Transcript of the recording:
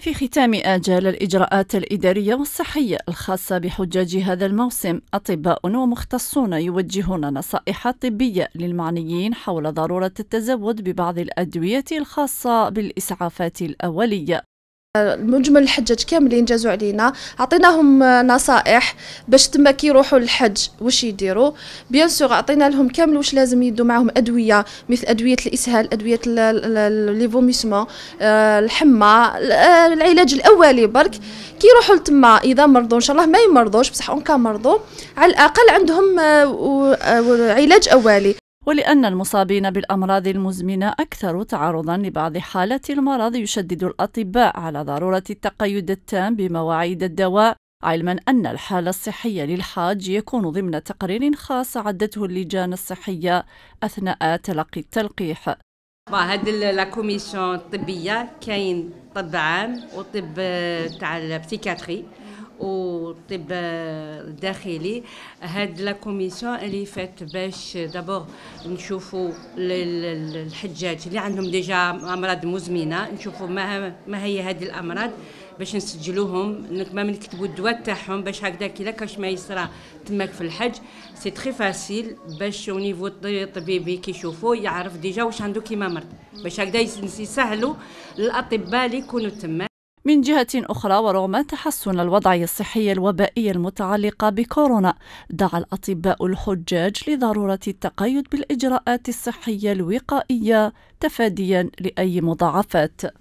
في ختام آجال الإجراءات الإدارية والصحية الخاصة بحجاج هذا الموسم، أطباء ومختصون يوجهون نصائح طبية للمعنيين حول ضرورة التزود ببعض الأدوية الخاصة بالإسعافات الأولية. المجمل الحجاج كاملين جازوا علينا، عطيناهم نصائح باش تما كيروحوا للحج واش يديروا. بيان سور عطينا لهم كامل واش لازم يدوا معاهم ادويه، مثل ادويه الاسهال، ادويه لي فوميسمون، الحمى، العلاج الاولي برك. كيروحوا لتما اذا مرضوا، ان شاء الله ما يمرضوش، بصح اون كا مرضوا على الاقل عندهم علاج اولي. ولأن المصابين بالأمراض المزمنة أكثر تعرضاً لبعض حالات المرض، يشدد الأطباء على ضرورة التقيد التام بمواعيد الدواء، علماً أن الحالة الصحية للحاج يكون ضمن تقرير خاص عدته اللجان الصحية أثناء تلقي التلقيح. هاد الكوميسيون الطبية كاين طب عام وطب تاع البسيكاتري والطب الداخلي. هاد لا كوميسيون اللي فات باش دابور نشوفوا الحجاج اللي عندهم ديجا امراض مزمنه، نشوفوا ما هي هذه الامراض باش نسجلوهم، ما نكتبوا الدواء تاعهم باش هكذا كي كاش ما يصرى تماك في الحج. سي تري فاسيل باش او نيفو الطبيبي كيشوفوا يعرف ديجا واش عنده كيما مرض، باش هكذا يسهلوا الاطباء اللي يكونوا تما. من جهة أخرى، ورغم تحسن الوضعية الصحية الوبائية المتعلقة بكورونا، دعا الأطباء الحجاج لضرورة التقيد بالإجراءات الصحية الوقائية تفاديا لأي مضاعفات.